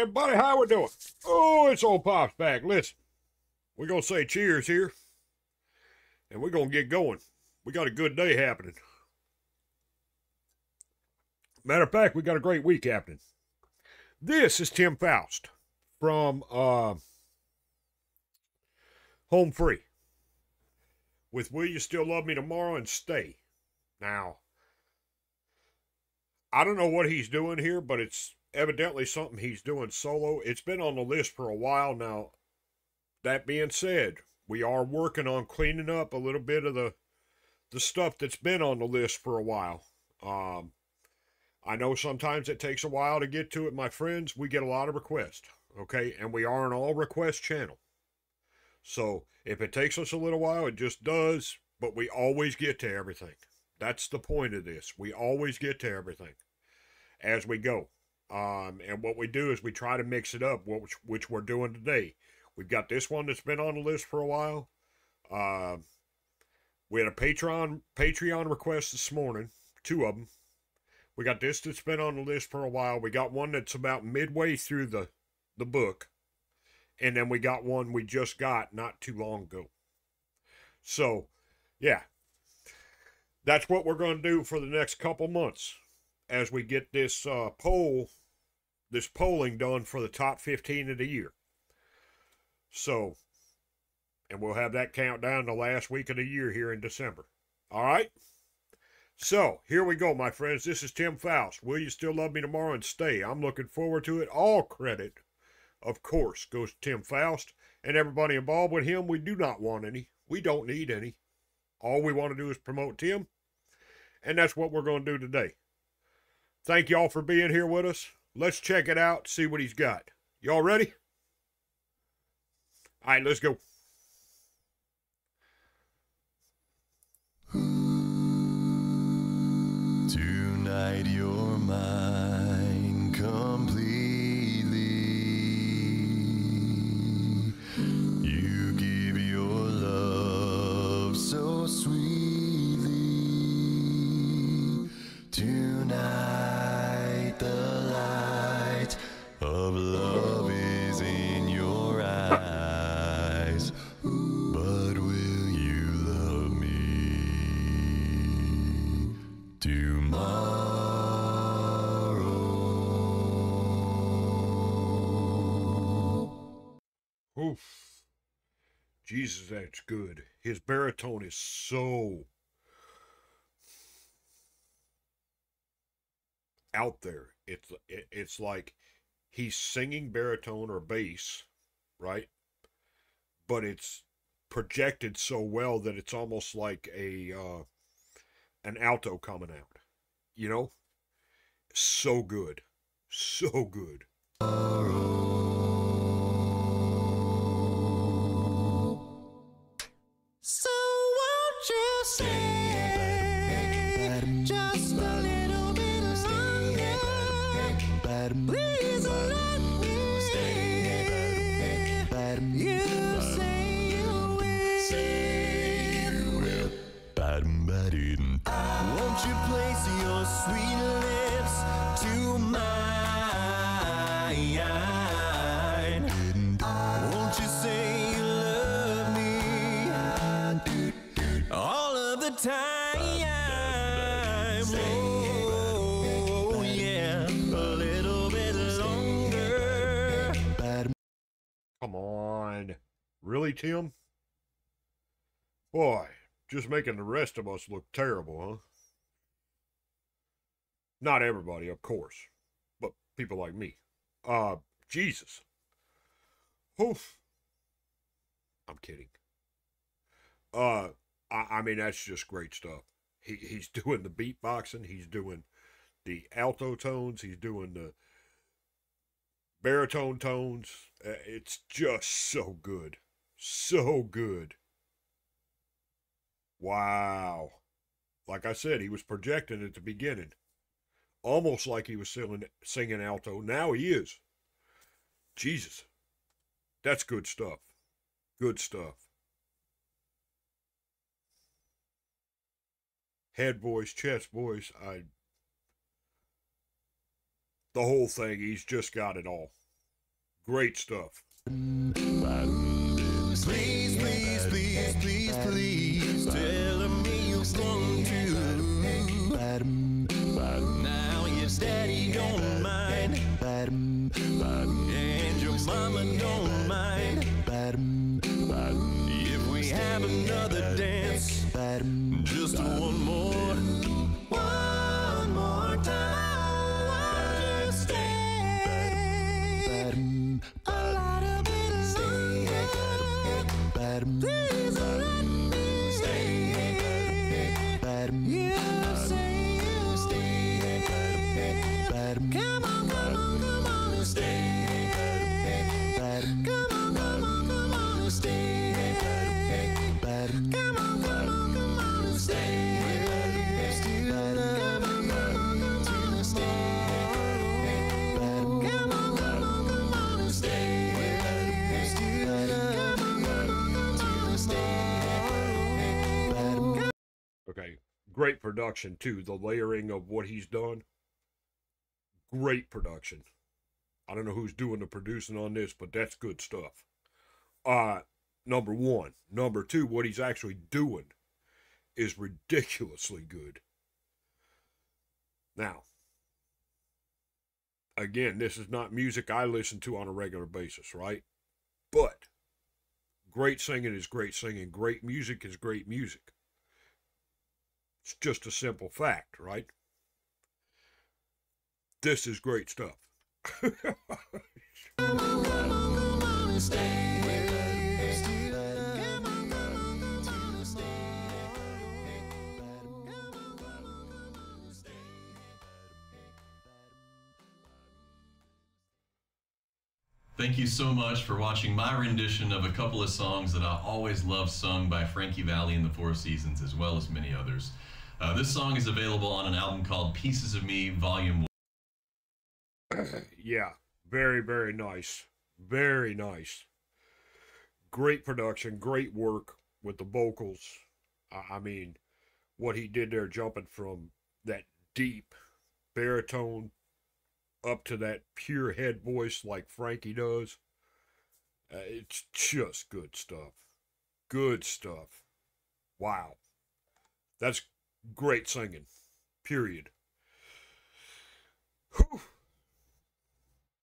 everybody. How we doing? Oh, it's old Pops back. Listen, we're going to say cheers here, and we're going to get going. We got a good day happening. Matter of fact, we got a great week happening. This is Tim Foust from Home Free with Will You Still Love Me Tomorrow and Stay. Now, I don't know what he's doing here, but it's evidently something he's doing solo. It's been on the list for a while now. That being said, we are working on cleaning up a little bit of the stuff that's been on the list for a while. I know sometimes it takes a while to get to it. My friends, we get a lot of requests, okay? And we are an all-request channel. So if it takes us a little while, it just does, but we always get to everything. That's the point of this. We always get to everything as we go. And what we do is we try to mix it up, which we're doing today. We've got this one that's been on the list for a while. We had a Patreon request this morning, two of them. We got this that's been on the list for a while. We got one that's about midway through the book. And then we got one we just got not too long ago. So, yeah. That's what we're going to do for the next couple months as we get this polling done for the top 15 of the year. So, and we'll have that countdown the last week of the year here in December. All right? So, here we go, my friends. This is Tim Foust. Will You Still Love Me Tomorrow and Stay? I'm looking forward to it. All credit, of course, goes to Tim Foust and everybody involved with him. We do not want any. We don't need any. All we want to do is promote Tim, and that's what we're going to do today. Thank y'all for being here with us. Let's check it out, see what he's got. Y'all ready? All right, let's go. Tonight you're mine completely. You give your love so sweetly. Tonight the light of love is in your eyes. But will you love me tomorrow? Oof. Jesus, that's good. His baritone is so out there. It's like he's singing baritone or bass, right? But it's projected so well that it's almost like a an alto coming out. You know? So good. So good. Won't you place your sweet lips to mine? Won't you say you love me all of the time? Oh yeah, a little bit longer. Come on, really, Tim? Boy. Just making the rest of us look terrible, huh? Not everybody, of course, but people like me. Jesus. Oof. I'm kidding. I mean, that's just great stuff. He's doing the beatboxing. He's doing the alto tones. He's doing the baritone tones. It's just so good. So good. Wow. Like I said, he was projecting at the beginning. Almost like he was singing alto. Now he is. Jesus. That's good stuff. Good stuff. Head voice, chest voice. The whole thing, he's just got it all. Great stuff. Please, please, please, please, please tell me you're going to. Now your daddy don't mind, and your mama don't mind. If we have another dance, just one more time, just stay a lot of it longer. Please let me stay. You say you stay. Come on, come on, come on, stay. Come on, come on, come on, stay. Come on, come on, come on, stay. Come on, come on, come on, stay. Okay, great production too. The layering of what he's done, great production. I don't know who's doing the producing on this, but that's good stuff. Number one. Number two, what he's actually doing is ridiculously good. Now, again, this is not music I listen to on a regular basis, right? But great singing is great singing. Great music is great music. It's just a simple fact, right? This is great stuff. Thank you so much for watching my rendition of a couple of songs that I always love sung by Frankie Valli and the Four Seasons, as well as many others. This song is available on an album called Pieces of Me, Volume 1. Yeah, very, very nice. Very nice. Great production, great work with the vocals. I mean, what he did there, jumping from that deep baritone up to that pure head voice like Frankie does. It's just good stuff. Good stuff. Wow. That's great singing. Period. Whew.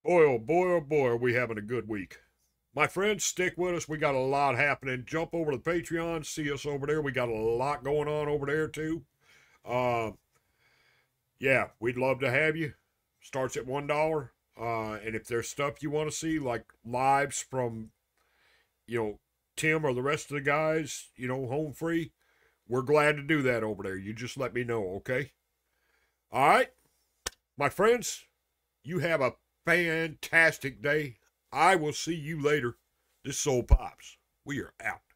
Boy, oh boy, oh boy, are we having a good week. My friends, stick with us. We got a lot happening. Jump over to the Patreon. See us over there. We got a lot going on over there, too. Yeah, we'd love to have you. Starts at $1, and if there's stuff you want to see, like lives from, you know, Tim or the rest of the guys, you know, Home Free, we're glad to do that over there. You just let me know, okay? All right, my friends, you have a fantastic day. I will see you later. This is Soul Pops. We are out.